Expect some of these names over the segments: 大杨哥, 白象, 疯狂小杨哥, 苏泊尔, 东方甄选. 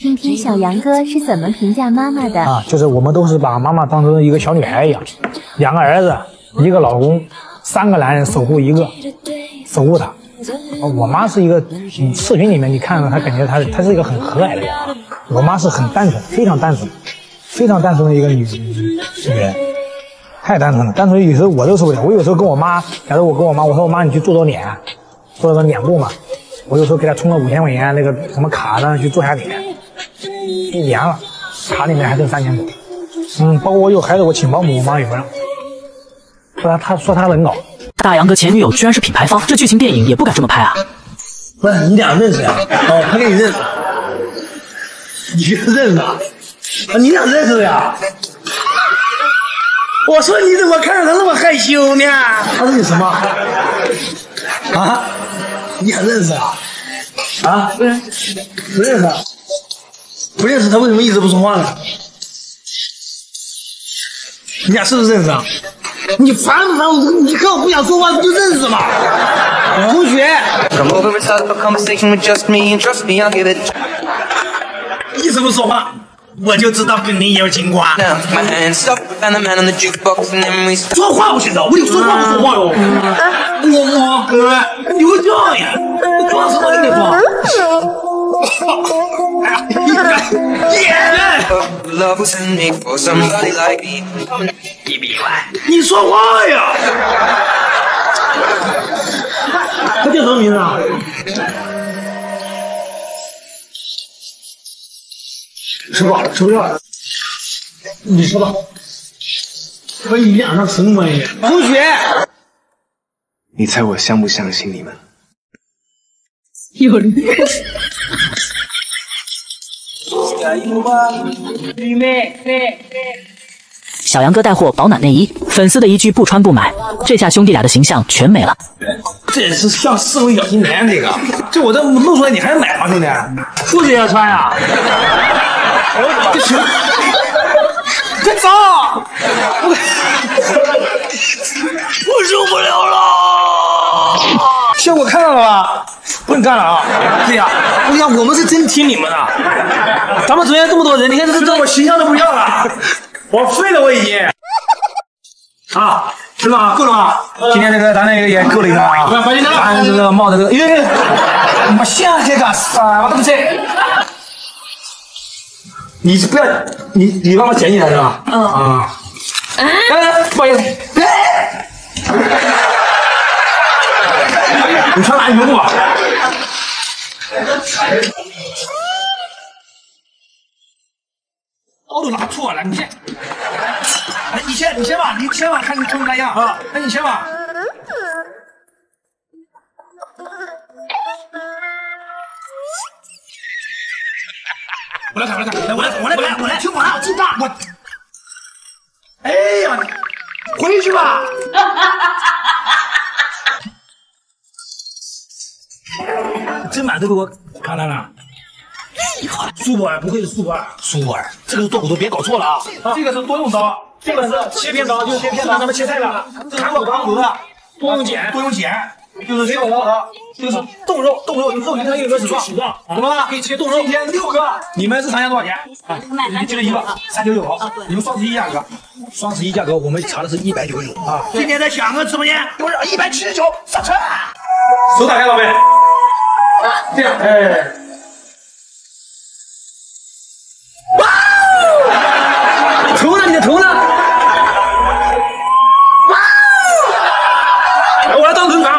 听听小杨哥是怎么评价妈妈的啊？就是我们都是把妈妈当成一个小女孩一样，两个儿子，一个老公，三个男人守护一个，守护她。我妈是一个视频里面你看到她，感觉她是一个很和蔼的人啊。我妈是很单纯，非常单纯，非常单纯的一个女人，太单纯了。单纯有时候我都受不了。我有时候跟我妈，假如我跟我妈，我说我妈你去做脸部嘛，我有时候给她充了5000块钱那个什么卡，让她去做下脸。 1年了，卡里面还剩3000多。包括我有孩子，我请保姆，我妈也不让。不然她说她能搞。大杨哥前女友居然是品牌方，这剧情电影也不敢这么拍啊！不是你俩认识啊？哦，他跟你认识，你跟他认识啊？啊，你俩认识的呀？我说你怎么看着他那么害羞呢？他是你什么？啊？你俩认识啊？啊？不认识啊。 不认识他为什么一直不说话呢？你俩是不是认识啊？你烦不烦？你看我不想说话，不就认识吗？同学，一直不说话，我就知道跟你有情瓜。说话不许走，我有说话不说话哟。我哥，你会这样呀？我装什么跟你装？ 你说话呀！他叫什么名字啊？吃不了。你说吧，不是你俩那什么关系？同学，你猜我相不相信你们？有理。小杨哥带货保暖内衣，粉丝的一句不穿不买，这下兄弟俩的形象全没了。这也是像四维小青年，这我这弄出来你还买吗，兄弟？裤子也要穿呀？这行，别走，我受不了了。 效果看到了吧？不能干了啊！对呀、啊，哎呀，我们是真听你们的。咱们昨天这么多人，你看这我形象都不要了，我废了我已经。啊，是吧？够了吧？今天这个咱那个也够了一个啊。咱这个帽子这个，哎，我现在这个啥？我都不吃。你不要，你帮我捡起来是吧？嗯啊。哎，不好意思。哎。 你穿篮球裤吧。包都拿错了，你先吧，看你穿啥样啊？那你先吧。我来，听我的，记账。我。哎呀，回去吧。真把都给我看来了，苏泊尔不愧是苏泊尔，这个是剁骨头，别搞错了啊！这个是多用刀，这个是切片刀，就是切片刀，咱们切菜的，砍骨砍骨的，多用剪，就是切骨头，就是冻肉，你肉你看有个尺寸，懂了吗？可以切冻肉，今天6个，你们是商家多少钱？你们记得1个399，你们双11价格，双11价格我们查的是199啊！今天在小杨哥直播间不是179，上车，手打开，老妹。 这样，哎！哇哦！头呢？你的头呢？哇哦！我要当头干啊！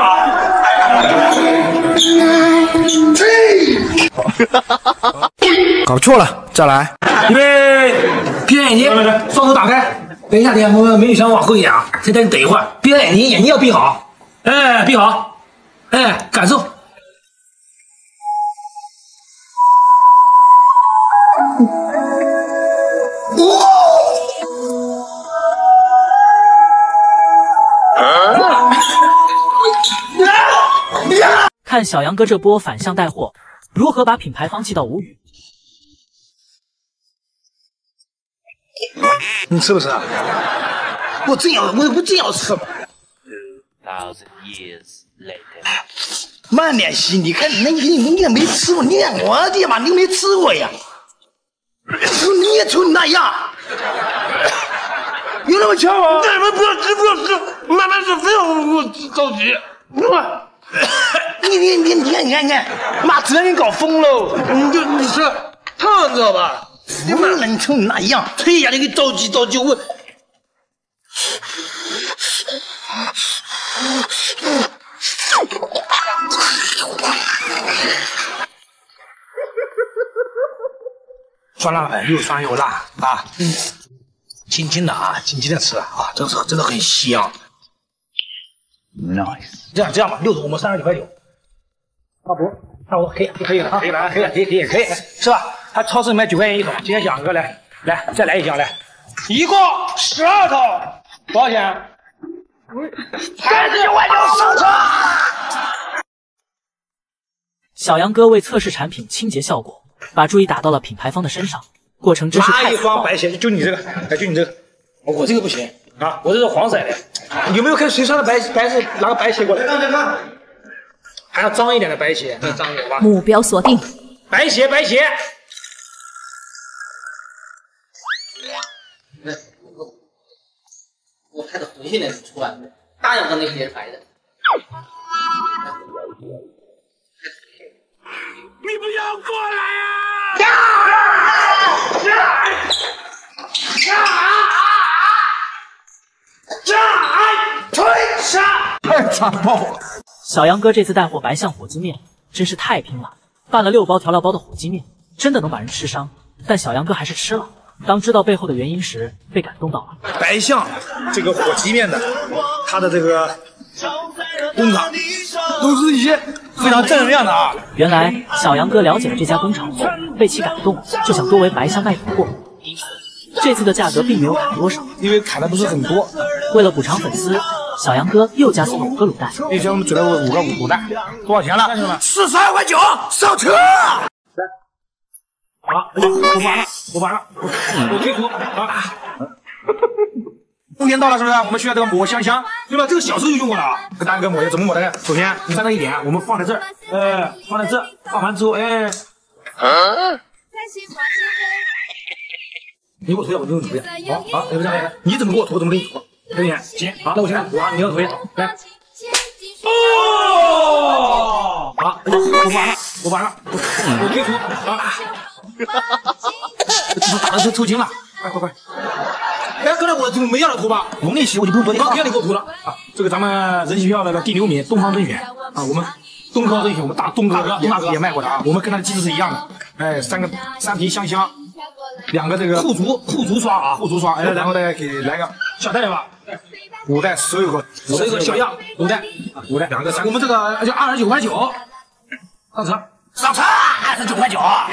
搞错了，再来。预备，闭上眼睛，双手打开。等一下，朋友们，美女想往后一点啊，再等一会儿。闭上眼睛，眼睛要闭好。哎，闭好。哎，感受。 看小杨哥这波反向带货，如何把品牌方气到无语？你吃不吃啊？我真要吃吗？慢点吸，你看你那你俩没吃过，你俩我的妈，你没吃过呀？就你也就那样，有那么强吗？你们不要，慢慢是非要我着急，你看，妈直接给你搞疯喽！你是胖知道吧？疯了，你成那样！对呀，你给着急我。 酸辣粉又酸又辣啊！轻轻的吃啊，真的很香。Nice。这样吧，6个我们39.9。差不多，可以了，是吧？他超市里面9块钱一桶，今天想一个来，再来一箱来，一共12桶，多少钱？39.9。小杨哥为测试产品清洁效果。 把注意打到了品牌方的身上，过程真是太爽了。白鞋，就你这个，我这个不行啊，我这是黄色的。有没有看谁穿的白色？拿个白鞋过来，看，还要脏一点的白鞋，再脏一点吧。目标锁定，白鞋。我看到红线的出来，大样的那些白的。 你不要过来呀！推杀！太残暴了！小杨哥这次带货白象火鸡面真是太拼了，拌了6包调料包的火鸡面，真的能把人吃伤。但小杨哥还是吃了。当知道背后的原因时，被感动到了。白象这个火鸡面的，它的这个工厂都是一些。 非常正能量的啊！原来小杨哥了解了这家工厂后，被其感动，就想多为白象卖补货。因此，这次的价格并没有砍多少，因为砍的不是很多。为了补偿粉丝，小杨哥又加送了5个卤蛋。那天我们准备了5个卤蛋，多少钱了？42.9，上车！来，好，我完了，我退出啊！冬天到了是不是？我们需要这个抹香香，对吧？这个小时候就用过了啊。跟大家跟抹香怎么抹的呢？首先你站到一点，我们放在这儿，放完之后，你给我涂点，我就用涂点。好，要不这样来，你怎么给我涂，怎么给你涂，对不对？行，好，那我先来涂啊，你要涂来。哦，好，我完了，我退出啊！打的都抽筋了，快！ 哎，刚才我就没让你涂吧？我们那期我就不用多讲了，不让你给我涂了啊！这个咱们人气票的第6名东方甄选啊，我们东方甄选，我们大东大哥也卖过的啊，我们跟他的机制是一样的。哎，3瓶香，2个这个护足刷啊，护足刷。哎，然后大家给来个小袋吧，5袋16个，小样5袋，2个3个。我们这个就29.9，上车，29.9。